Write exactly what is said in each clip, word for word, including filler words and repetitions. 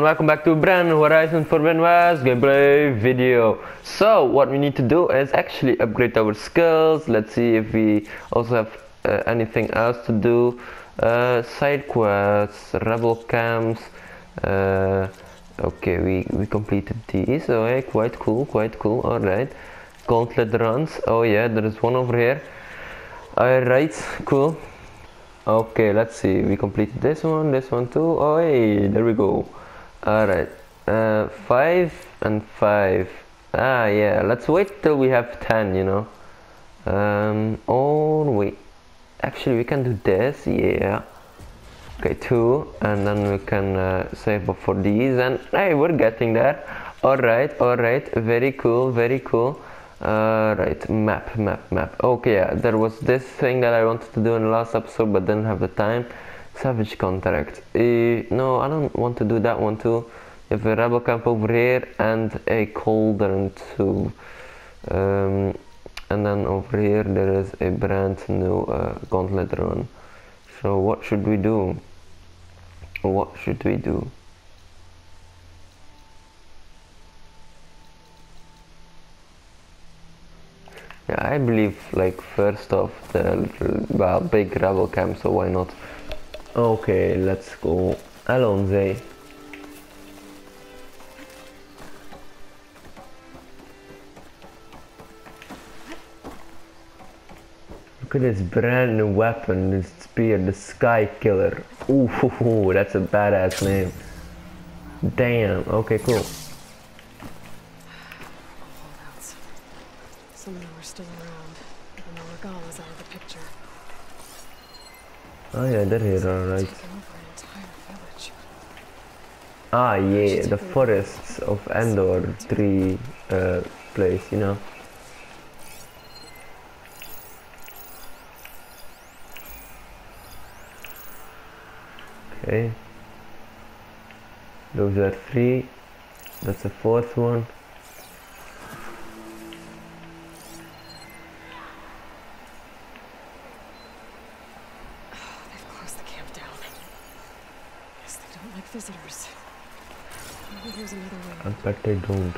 Welcome back to a brand new Horizon Forbidden West gameplay video. So what we need to do is actually upgrade our skills. Let's see if we also have uh, anything else to do. Uh, side quests, rebel camps. Uh, okay, we, we completed these. Okay, quite cool, quite cool. Alright. Gauntlet runs. Oh yeah, there is one over here. Alright, cool. Okay, let's see. We completed this one, this one too. Oh hey, there we go. Alright, uh, five and five. Ah, yeah, let's wait till we have ten, you know. Um, oh, wait. Actually, we can do this, yeah. Okay, two, and then we can uh, save up for these, and hey, we're getting there. Alright, alright, very cool, very cool. Alright, map, map, map. Okay, yeah, there was this thing that I wanted to do in the last episode, but didn't have the time. Savage contract. Uh, no, I don't want to do that one too. You have a rebel camp over here and a cauldron too. Um, and then over here there is a brand new uh, gauntlet run. So what should we do? What should we do? Yeah, I believe like first off the well, big rebel camp. So why not? Okay, let's go Alonze. Look at this brand new weapon, this spear, the Sky Killer. Ooh, ooh, that's a badass name. Damn, okay, cool. Some of them are still around, even though Regal is out of the picture. Oh yeah, they're here, alright. Ah yeah, the forests of Endor tree uh, place, you know. Okay. Those are three. That's the fourth one. I bet they don't.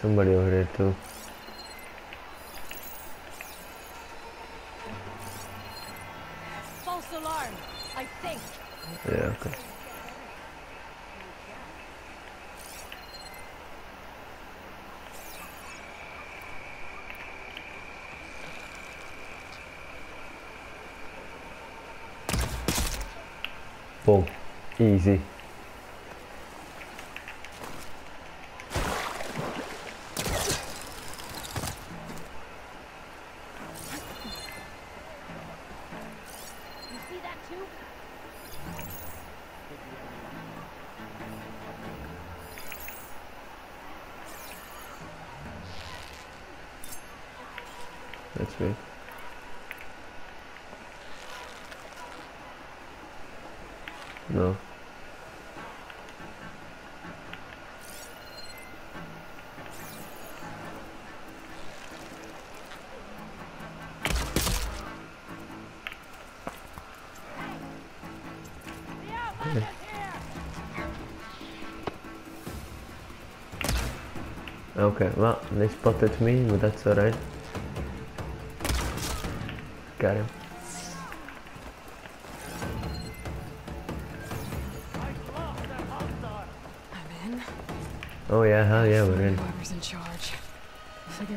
Somebody over there too. False alarm, I think. Yeah, okay. Boom. Easy. That's weird. No. Okay. Okay, well, they spotted me, but that's alright. Got him. Oh yeah, hell yeah, we're in.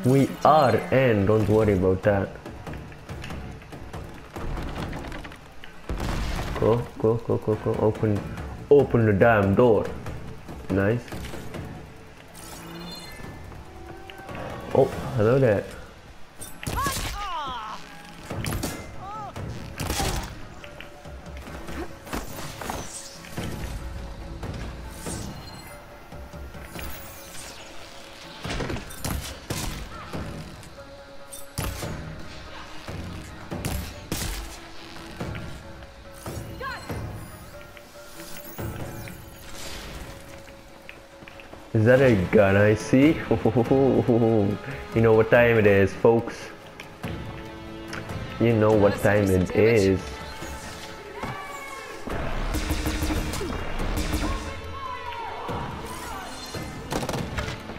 We are in, don't worry about that. Go, go, go, go, go, open, open the damn door. Nice. Oh, hello there. Is that a gun I see? You know what time it is, folks. you know what time it is.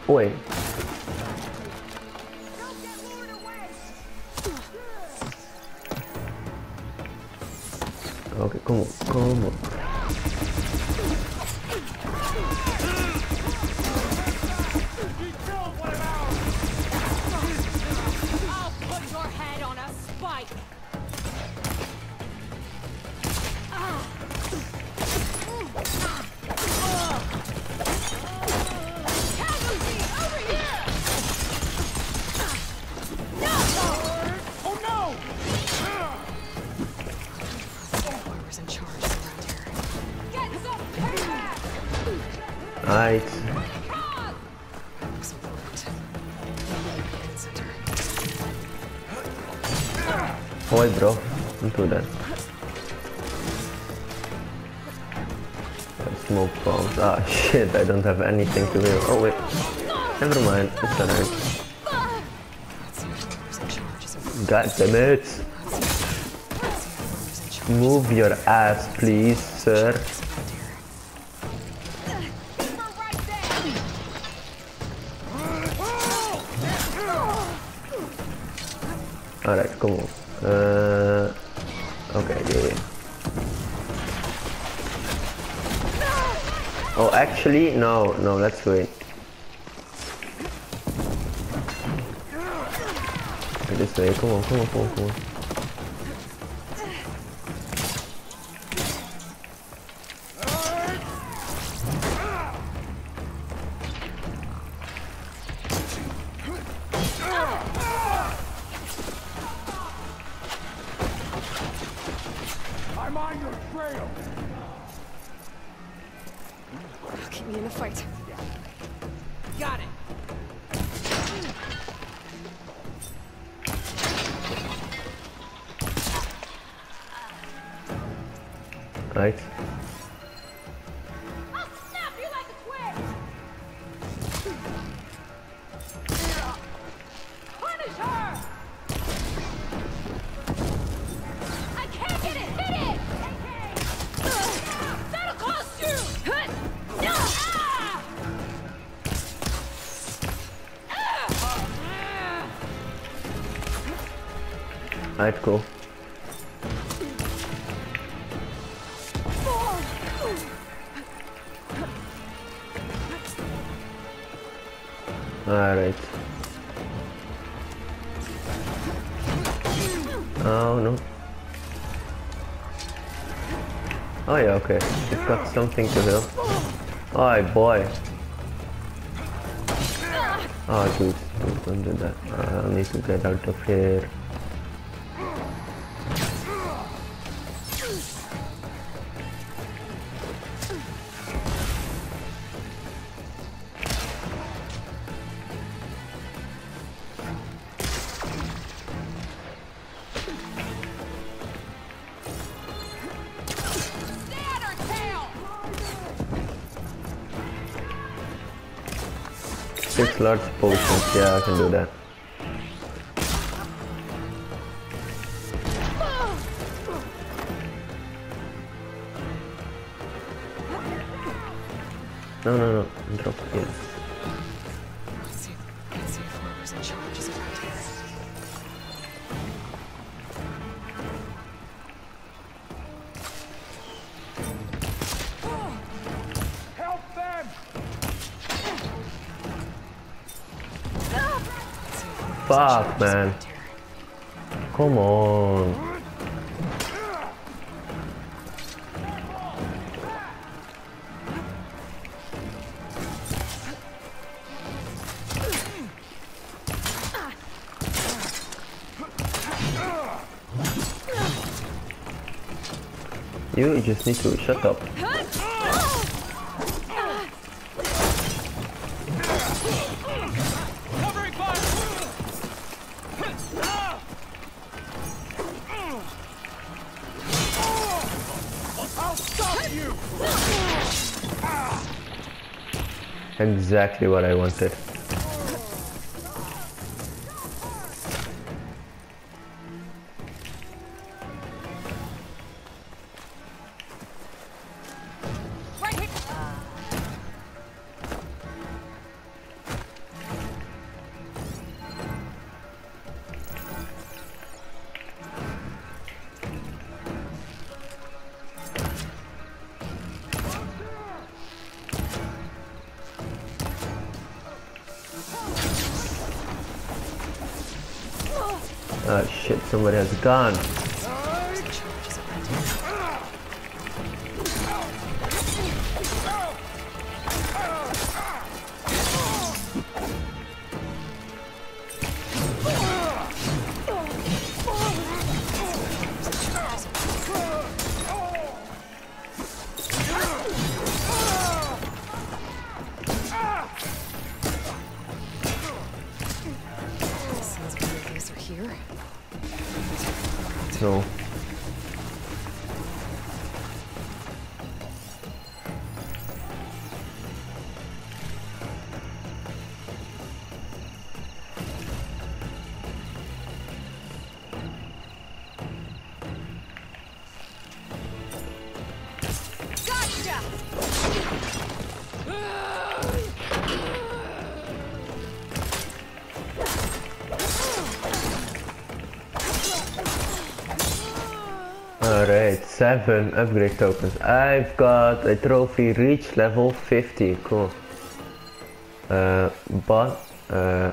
Wait. Okay, come on, come on. Hold, bro, don't do that. Smoke bombs. Ah, shit, I don't have anything to do. Oh, wait. Never mind, it's alright. God damn it. Move your ass, please, sir. Alright, come on. Uh, okay, yeah, yeah. Oh, actually, no, no, let's wait. Okay, this way, come on, come on, come on, come on. Right. I'll snap you like a twig. Punish her. I can't get it. Hit it. That'll cost you. No. Alright, cool. Alright. Oh no. Oh yeah, okay. It's got something to heal. Oh boy. Oh dude, don't, don't do that. I need to get out of here. Six large potions, yeah, I can do that. No, no, no, drop it. Let's see if whoever's in charge is around here. Help them! Fuck, man. Come on. You just need to shut up. Exactly what I wanted. Oh shit, someone has a gun. Alright, seven upgrade tokens. I've got a trophy, reach level fifty, cool. Uh, but, uh,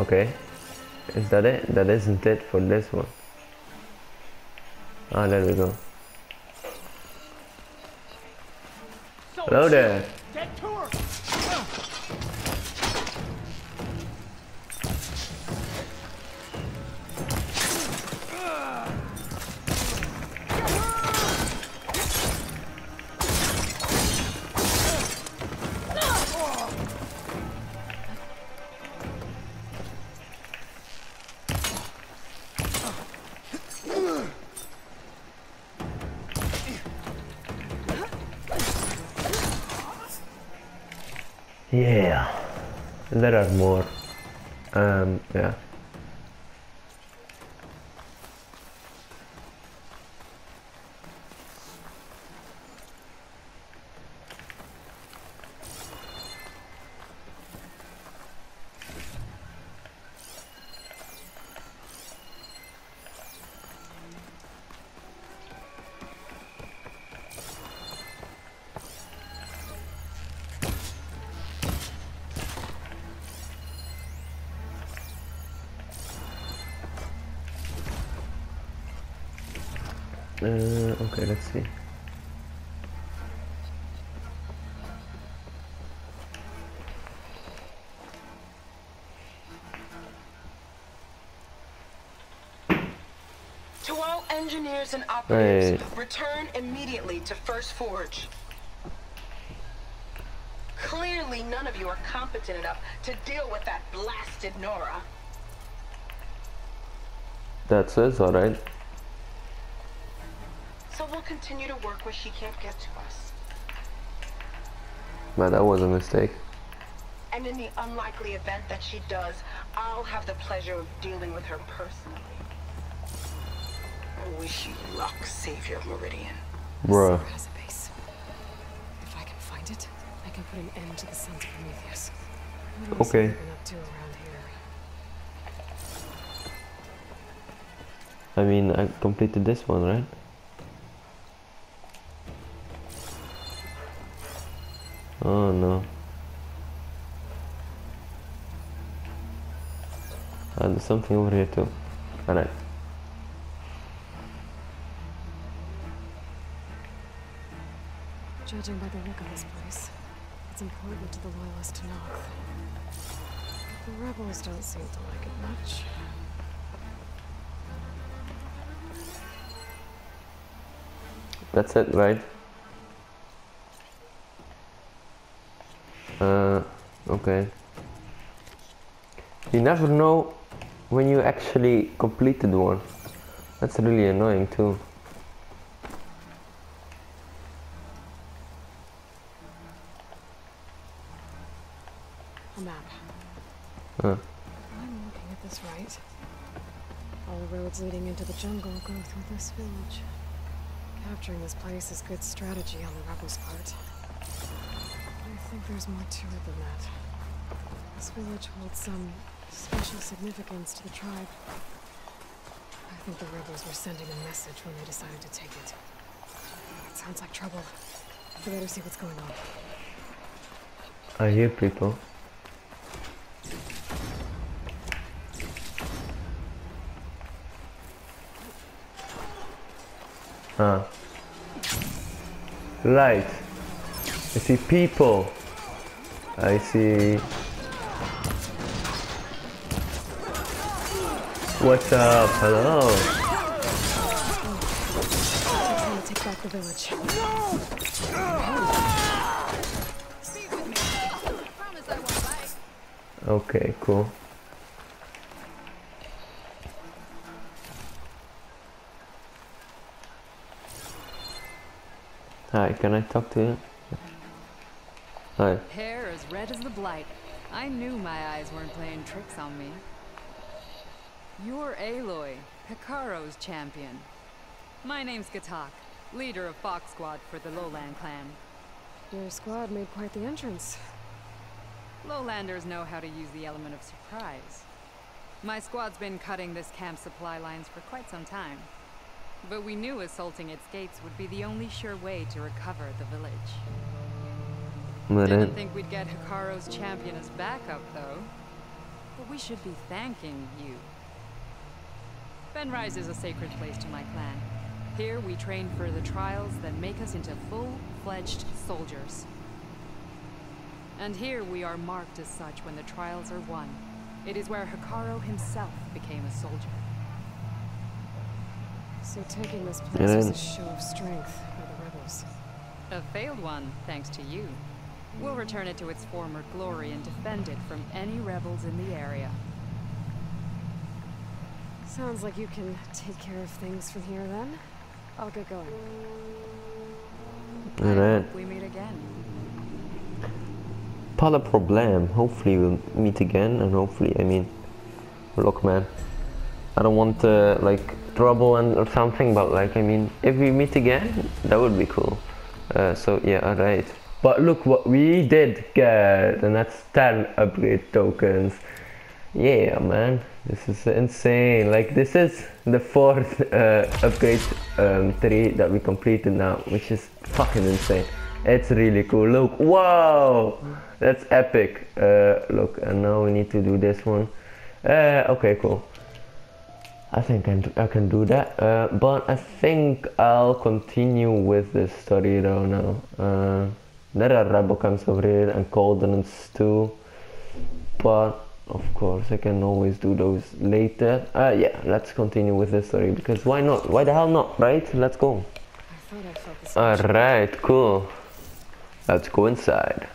okay. Is that it? That isn't it for this one. Ah, there we go. Hello there! Yeah, there are more. Um, yeah. Uh, okay, let's see. To all engineers and operators, right. Return immediately to First Forge. Clearly, none of you are competent enough to deal with that blasted Nora. That's it, all right. So we'll continue to work where she can't get to us. Man, that was a mistake. And in the unlikely event that she does, I'll have the pleasure of dealing with her personally. I wish you luck, Savior Meridian. Bruh. Has a base. If I can find it, I can put an end to the Sons of Prometheus. Okay. I mean, I completed this one, right? Oh no. And there's something over here too. Alright. Judging by the look of this place, it's important to the loyalists to know. The rebels don't seem to like it much. That's it, right? Uh, okay. You never know when you actually completed one. That's really annoying too. A map. Huh. If I'm looking at this right, all the roads leading into the jungle go through this village. Capturing this place is good strategy on the rebels' part. I think there's more to it than that. This village holds some special significance to the tribe. I think the rebels were sending a message when they decided to take it. It sounds like trouble. We better see what's going on. I hear people. Huh. Right. I see people. I see... What's up? Hello. I'm gonna take back the village. No! Okay, cool. Hi, can I talk to you? Hi. Hair as red as the blight. I knew my eyes weren't playing tricks on me. You're Aloy, Hekarro's champion. My name's Katak, leader of Fox Squad for the Lowland Clan. Your squad made quite the entrance. Lowlanders know how to use the element of surprise. My squad's been cutting this camp's supply lines for quite some time. But we knew assaulting its gates would be the only sure way to recover the village. Let Didn't it. think we'd get Hekarro's champion as backup, though. But we should be thanking you. Fenrise is a sacred place to my clan. Here we train for the trials that make us into full-fledged soldiers. And here we are marked as such when the trials are won. It is where Hekarro himself became a soldier. So taking this place was a show of strength by the rebels. A failed one, thanks to you. We'll return it to its former glory and defend it from any rebels in the area. Sounds like you can take care of things from here, then. I'll get going. Alright. We meet again. Pas de problème. Hopefully we'll meet again, and hopefully, I mean, look, man. I don't want uh, like trouble and or something, but like, I mean, if we meet again, that would be cool. Uh, so yeah, alright. But look what we did get, and that's ten upgrade tokens. Yeah, man, this is insane. Like, this is the fourth uh, upgrade um, three that we completed now, which is fucking insane. It's really cool. Look, wow, that's epic. Uh, look, and now we need to do this one. Uh, okay, cool. I think I can do that, uh, but I think I'll continue with this story though now. Uh, there are rebel camps over here and coordinates too, but of course I can always do those later. Uh, yeah, let's continue with this story, because why not? Why the hell not, right? Let's go. Alright, cool. Let's go inside.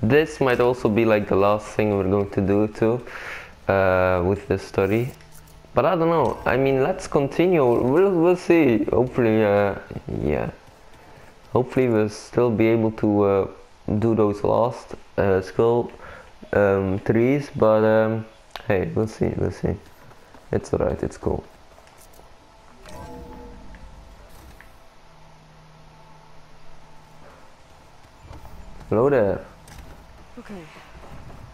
This might also be like the last thing we're going to do too, uh, with this story. But I don't know, I mean, let's continue, we'll, we'll see. Hopefully, uh, yeah. Hopefully we'll still be able to uh, do those last uh, skull um, trees, but um, hey, we'll see, we'll see. It's alright, it's cool. Hello there. Okay,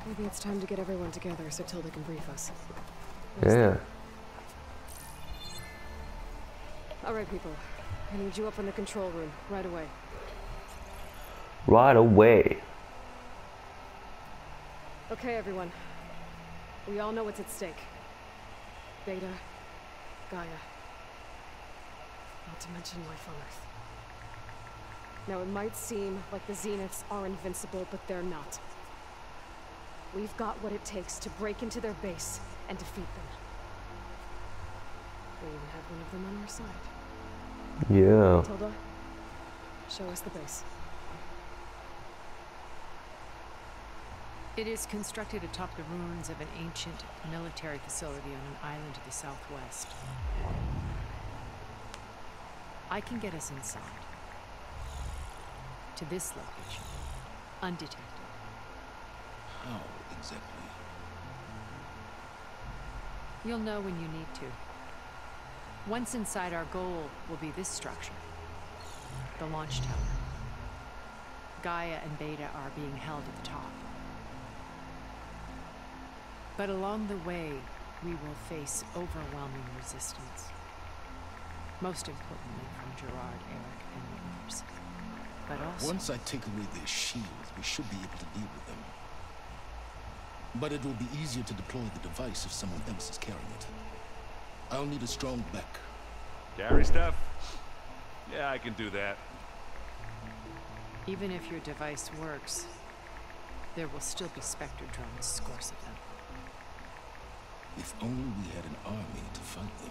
maybe it's time to get everyone together so Tilda can brief us. Yeah. Alright, people. I need you up in the control room right away. Right away. Okay, everyone. We all know what's at stake. Beta, Gaia. Not to mention life on Earth. Now, it might seem like the Zeniths are invincible, but they're not. We've got what it takes to break into their base and defeat them. We have one of them on our side. Yeah. Tilda, show us the base. It is constructed atop the ruins of an ancient military facility on an island to the southwest. I can get us inside. To this location. Undetected. How exactly? You'll know when you need to. Once inside, our goal will be this structure, the launch tower. Gaia and Beta are being held at the top. But along the way, we will face overwhelming resistance. Most importantly from Gerard, Eric, and others. But also... Once I take away their shields, we should be able to deal with them. But it will be easier to deploy the device if someone else is carrying it. I'll need a strong back. Carry stuff. Yeah, I can do that. Even if your device works, there will still be Spectre drones, scores of them. If only we had an army to fight them.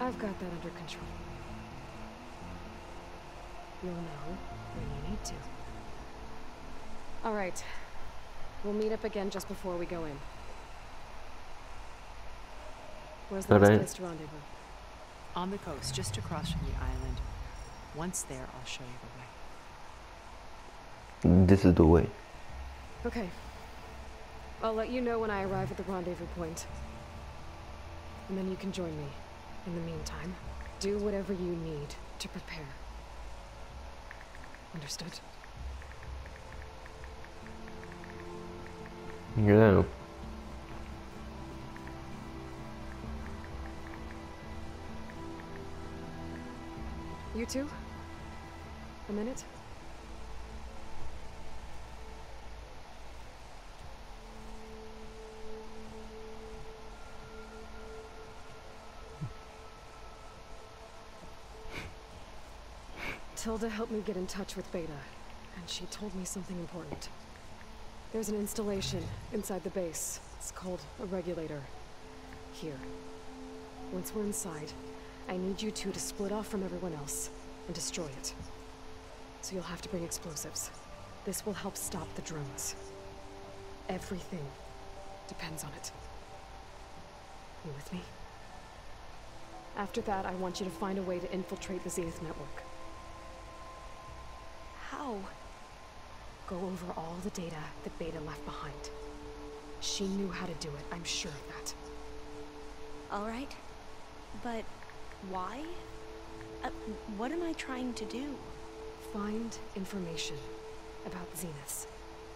I've got that under control. You'll know when you need to. All right. We'll meet up again just before we go in. Where's the best place to rendezvous? On the coast, just across from the island. Once there, I'll show you the way. This is the way. Okay. I'll let you know when I arrive at the rendezvous point. And then you can join me. In the meantime, do whatever you need to prepare. Understood? Yeah. You two? A minute? Tilda helped me get in touch with Beta, and she told me something important. There's an installation inside the base. It's called a regulator. Here. Once we're inside, I need you two to split off from everyone else and destroy it. So you'll have to bring explosives. This will help stop the drones. Everything depends on it. You with me? After that, I want you to find a way to infiltrate the Zenith network. How? Go over all the data that Beta left behind. She knew how to do it, I'm sure of that. All right, but... why? Uh, what am I trying to do? Find information about Zeniths.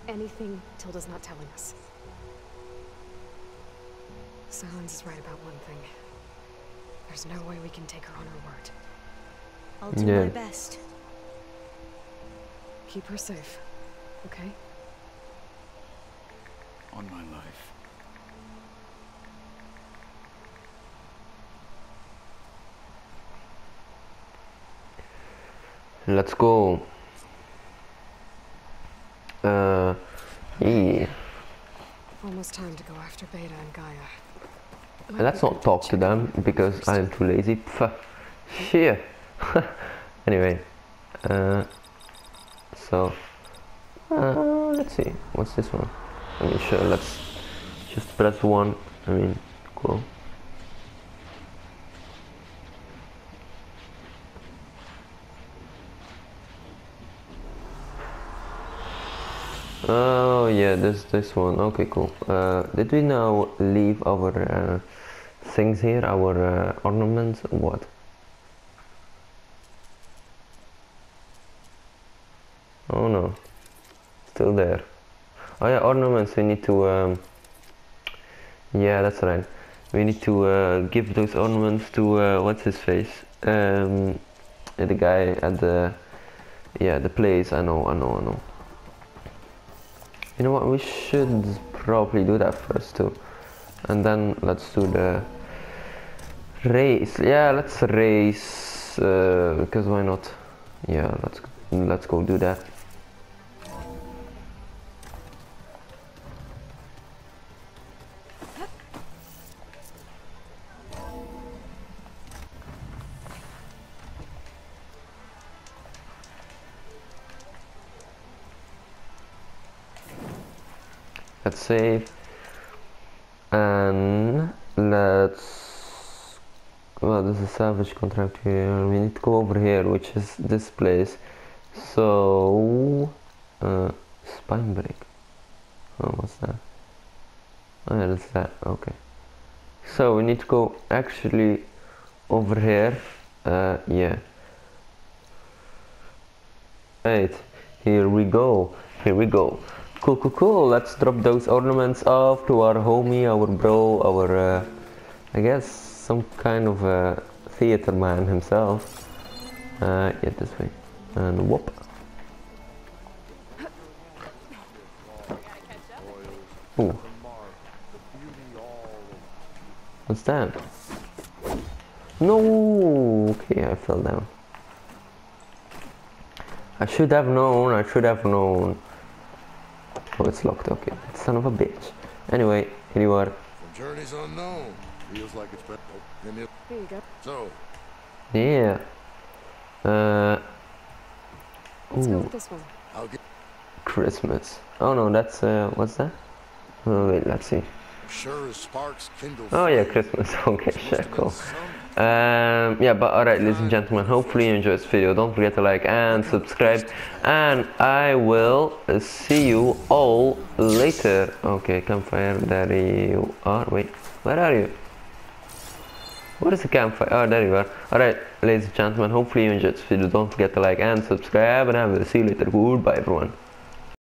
Anything Tilda's not telling us. Silence is right about one thing. There's no way we can take her on her word. I'll do yeah. my best. Keep her safe, okay? On my life. Let's go. Uh, yeah. Almost time to go after Beta and Gaia. Might Let's not talk to them because first. I'm too lazy. Pff, shit. Anyway, uh, so uh, let's see. What's this one? I mean, sure. Let's just press one. I mean, cool. Oh yeah, this this one. Okay, cool. Uh, did we now leave our uh, things here, our uh, ornaments, or what? Oh no, still there. Oh yeah, ornaments. We need to. Um, yeah, that's right. We need to uh, give those ornaments to uh, what's his face? Um, the guy at the yeah the place. I know, I know, I know. You know what, we should probably do that first too. And then let's do the race. Yeah, let's race, uh, because why not? Yeah, let's, let's go do that. Save and let's well there's a salvage contract here. We need to go over here, which is this place. So uh, spine break. Oh, what's that? Oh yeah, that's that. Okay, so we need to go actually over here. Uh, yeah, right, here we go, here we go. Cool, cool, cool. Let's drop those ornaments off to our homie, our bro, our, uh, I guess, some kind of uh, theater man himself. Uh, yeah, this way. And whoop. Ooh. What's that? No! Okay, I fell down. I should have known, I should have known. Oh, it's locked, okay. Son of a bitch. Anyway, here you are. Journey's unknown. Feels like it's better. Here you go. So. Yeah. Uh. Let's ooh. Go with this one. I'll get Christmas. Oh no, that's uh, what's that? Oh wait, let's see. Sure as sparks kindle. Oh yeah, Christmas. Okay, sure, cool. Um, yeah, but alright, ladies and gentlemen, hopefully you enjoyed this video. Don't forget to like and subscribe, and I will see you all later. Okay, campfire, there you are. Wait, where are you? What is the campfire? Oh, there you are. Alright, ladies and gentlemen, hopefully you enjoyed this video. Don't forget to like and subscribe, and I will see you later. Goodbye, everyone.